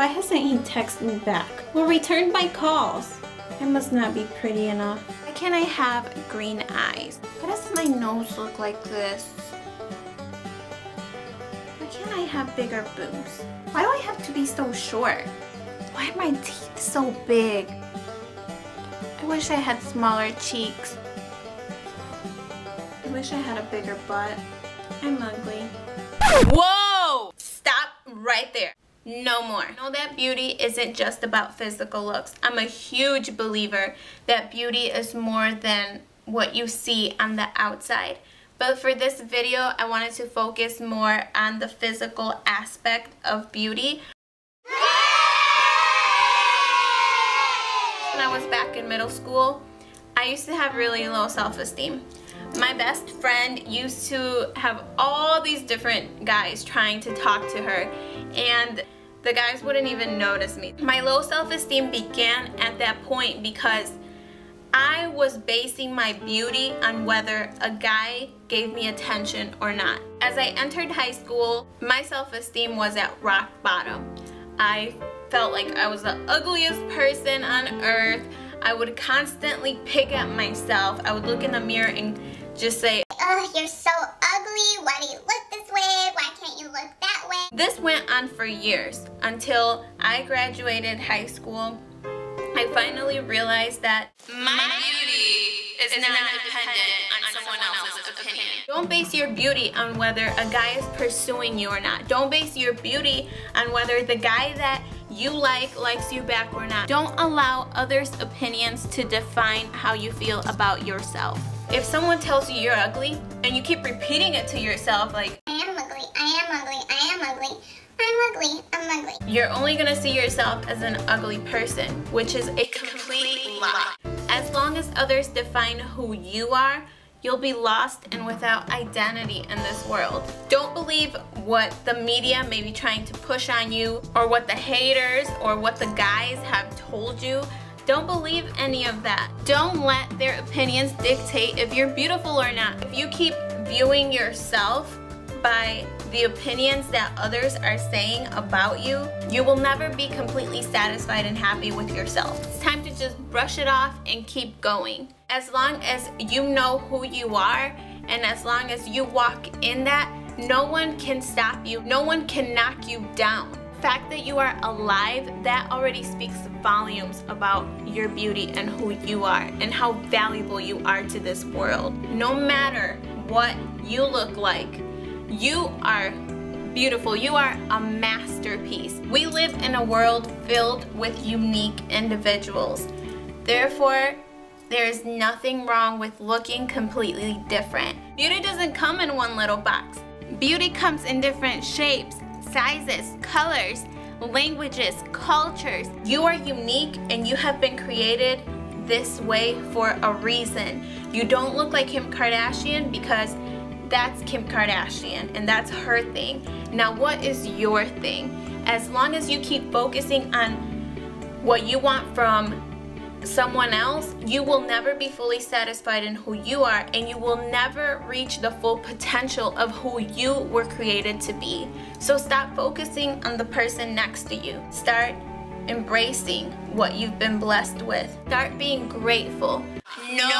Why hasn't he texted me back? Will return my calls. I must not be pretty enough. Why can't I have green eyes? Why does my nose look like this? Why can't I have bigger boobs? Why do I have to be so short? Why are my teeth so big? I wish I had smaller cheeks. I wish I had a bigger butt. I'm ugly. Whoa! Stop right there. No more. I know that beauty isn't just about physical looks. I'm a huge believer that beauty is more than what you see on the outside. But for this video, I wanted to focus more on the physical aspect of beauty. When I was back in middle school, I used to have really low self-esteem. My best friend used to have all these different guys trying to talk to her, and the guys wouldn't even notice me. My low self-esteem began at that point because I was basing my beauty on whether a guy gave me attention or not. As I entered high school, my self-esteem was at rock bottom. I felt like I was the ugliest person on earth. I would constantly pick at myself. I would look in the mirror and just say, "Oh, you're so ugly. Why do you look this way? Why can't you look that way?" This went on for years until I graduated high school. I finally realized that my beauty is not dependent on someone else's opinion. Don't base your beauty on whether a guy is pursuing you or not. Don't base your beauty on whether the guy that you like likes you back or not. Don't allow others' opinions to define how you feel about yourself. If someone tells you you're ugly and you keep repeating it to yourself like, "I am ugly, I am ugly, I am ugly, I'm ugly, I'm ugly," you're only gonna see yourself as an ugly person, which is a complete lie. As long as others define who you are, you'll be lost and without identity in this world. Don't believe what the media may be trying to push on you, or what the haters or what the guys have told you. Don't believe any of that. Don't let their opinions dictate if you're beautiful or not. If you keep viewing yourself by the opinions that others are saying about you, you will never be completely satisfied and happy with yourself. It's time to just brush it off and keep going. As long as you know who you are, and as long as you walk in that, no one can stop you. No one can knock you down. The fact that you are alive, that already speaks volumes about your beauty and who you are and how valuable you are to this world. No matter what you look like, you are beautiful. You are a masterpiece. We live in a world filled with unique individuals. Therefore, there's nothing wrong with looking completely different. Beauty doesn't come in one little box. Beauty comes in different shapes, sizes, colors, languages, cultures. You are unique and you have been created this way for a reason. You don't look like Kim Kardashian because that's Kim Kardashian and that's her thing. Now, what is your thing? As long as you keep focusing on what you want from someone else, you will never be fully satisfied in who you are, and you will never reach the full potential of who you were created to be. So stop focusing on the person next to you. Start embracing what you've been blessed with. Start being grateful. No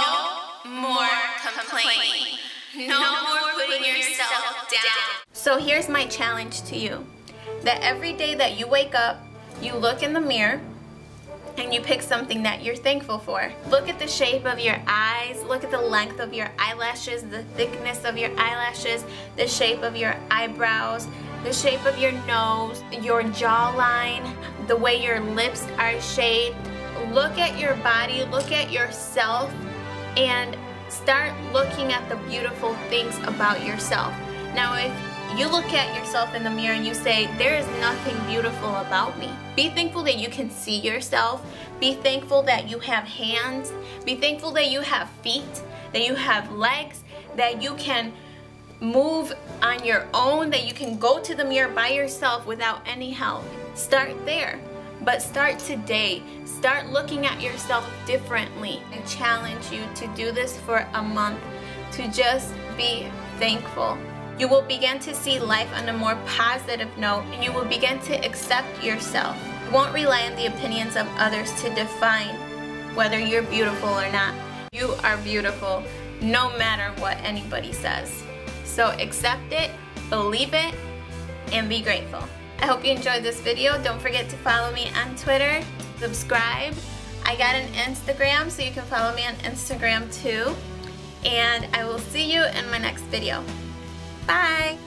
more complaining. No more putting yourself down. So here's my challenge to you, that every day that you wake up, you look in the mirror and you pick something that you're thankful for. Look at the shape of your eyes, look at the length of your eyelashes, the thickness of your eyelashes, the shape of your eyebrows, the shape of your nose, your jawline, the way your lips are shaped. Look at your body, look at yourself, and start looking at the beautiful things about yourself. Now, if you look at yourself in the mirror and you say, "There is nothing beautiful about me," be thankful that you can see yourself. Be thankful that you have hands. Be thankful that you have feet, that you have legs, that you can move on your own, that you can go to the mirror by yourself without any help. Start there. But start today. Start looking at yourself differently. I challenge you to do this for a month, to just be thankful. You will begin to see life on a more positive note, and you will begin to accept yourself. won't rely on the opinions of others to define whether you're beautiful or not. You are beautiful no matter what anybody says. So accept it, believe it, and be grateful. I hope you enjoyed this video. Don't forget to follow me on Twitter, subscribe. I got an Instagram, so you can follow me on Instagram too. And I will see you in my next video. Bye!